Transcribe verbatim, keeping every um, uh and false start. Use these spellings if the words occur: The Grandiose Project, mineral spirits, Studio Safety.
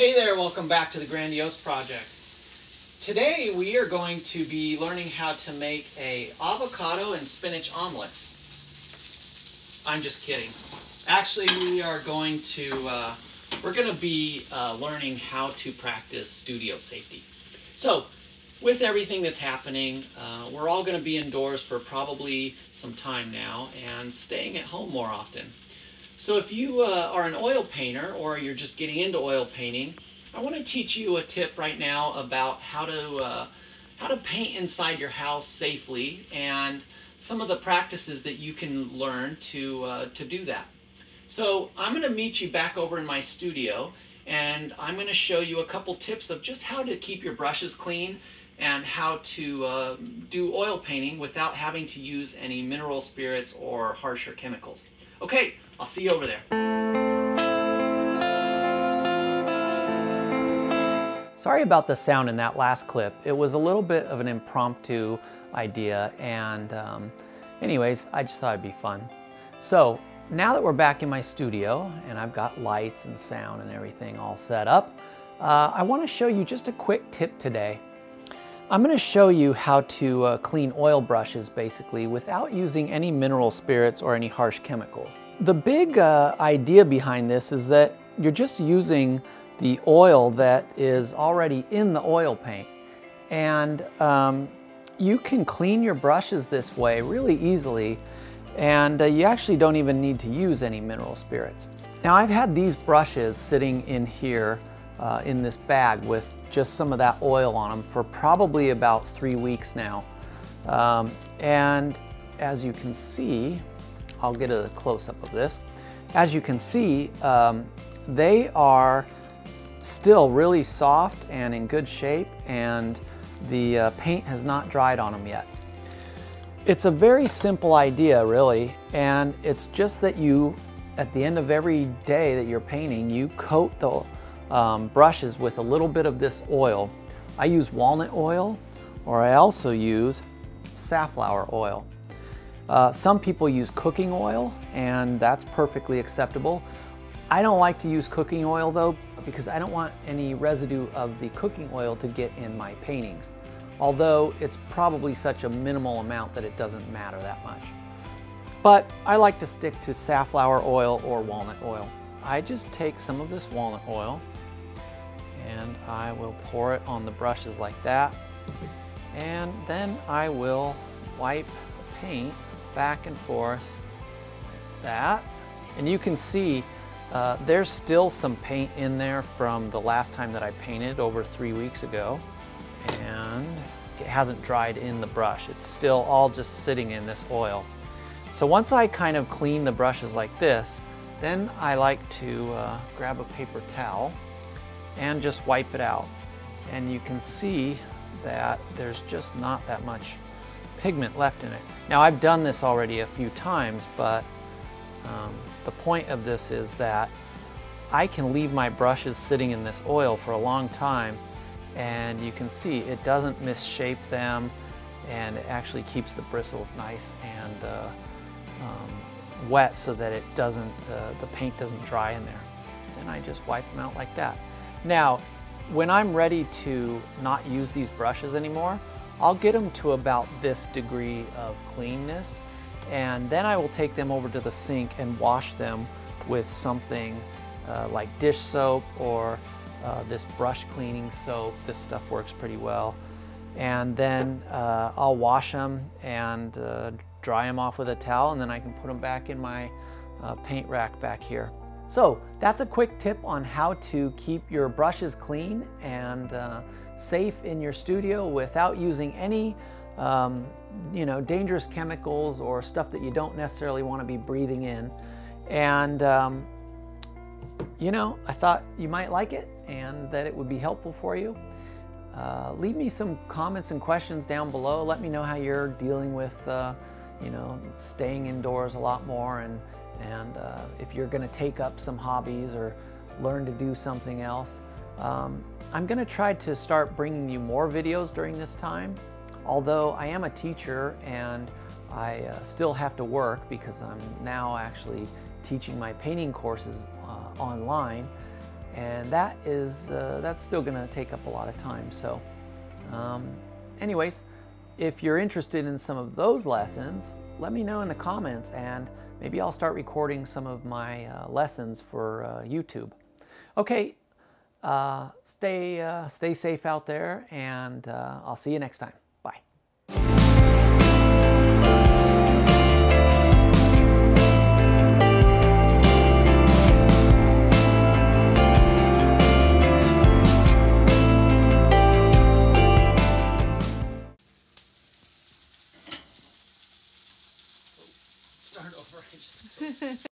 Hey there, welcome back to The Grandiose Project. Today we are going to be learning how to make an avocado and spinach omelet. I'm just kidding. Actually, we are going to, uh, we're going to be uh, learning how to practice studio safety. So, with everything that's happening, uh, we're all going to be indoors for probably some time now and staying at home more often. So if you uh, are an oil painter or you're just getting into oil painting, I want to teach you a tip right now about how to, uh, how to paint inside your house safely and some of the practices that you can learn to, uh, to do that. So I'm going to meet you back over in my studio and I'm going to show you a couple tips of just how to keep your brushes clean and how to uh, do oil painting without having to use any mineral spirits or harsher chemicals. Okay, I'll see you over there. Sorry about the sound in that last clip. It was a little bit of an impromptu idea, and um, anyways, I just thought it'd be fun. So now that we're back in my studio and I've got lights and sound and everything all set up, uh, I want to show you just a quick tip today. I'm going to show you how to uh, clean oil brushes basically without using any mineral spirits or any harsh chemicals. The big uh, idea behind this is that you're just using the oil that is already in the oil paint, and um, you can clean your brushes this way really easily, and uh, you actually don't even need to use any mineral spirits. Now, I've had these brushes sitting in here Uh, in this bag with just some of that oil on them for probably about three weeks now. Um, and as you can see, I'll get a close-up of this. As you can see, um, they are still really soft and in good shape, and the uh, paint has not dried on them yet. It's a very simple idea, really, and it's just that you, at the end of every day that you're painting, you coat the Um, brushes with a little bit of this oil. I use walnut oil, or I also use safflower oil. Uh, some people use cooking oil, and that's perfectly acceptable. I don't like to use cooking oil though, because I don't want any residue of the cooking oil to get in my paintings, although it's probably such a minimal amount that it doesn't matter that much. But I like to stick to safflower oil or walnut oil. I just take some of this walnut oil and I will pour it on the brushes like that, and then I will wipe the paint back and forth like that, and you can see uh, there's still some paint in there from the last time that I painted over three weeks ago, and it hasn't dried in the brush. It's still all just sitting in this oil. So once I kind of clean the brushes like this, then I like to uh, grab a paper towel and just wipe it out. And you can see that there's just not that much pigment left in it. Now, I've done this already a few times, but um, the point of this is that I can leave my brushes sitting in this oil for a long time, and you can see it doesn't misshape them, and it actually keeps the bristles nice and uh, um, wet so that it doesn't, uh, the paint doesn't dry in there. Then I just wipe them out like that. Now, when I'm ready to not use these brushes anymore, I'll get them to about this degree of cleanness, and then I will take them over to the sink and wash them with something uh, like dish soap or uh, this brush cleaning soap. This stuff works pretty well. And then uh, I'll wash them and uh, dry them off with a towel, and then I can put them back in my uh, paint rack back here. So that's a quick tip on how to keep your brushes clean and uh, safe in your studio without using any um, you know, dangerous chemicals or stuff that you don't necessarily want to be breathing in. And um, you know, I thought you might like it and that it would be helpful for you. Uh, leave me some comments and questions down below. Let me know how you're dealing with uh, you know, staying indoors a lot more, and, and uh, if you're gonna take up some hobbies or learn to do something else. Um, I'm gonna try to start bringing you more videos during this time, although I am a teacher and I uh, still have to work because I'm now actually teaching my painting courses uh, online. and that is uh, that's still going to take up a lot of time. So um, anyways, if you're interested in some of those lessons, let me know in the comments, and maybe I'll start recording some of my uh, lessons for uh, YouTube. Okay, uh, stay, uh, stay safe out there, and uh, I'll see you next time. Start over.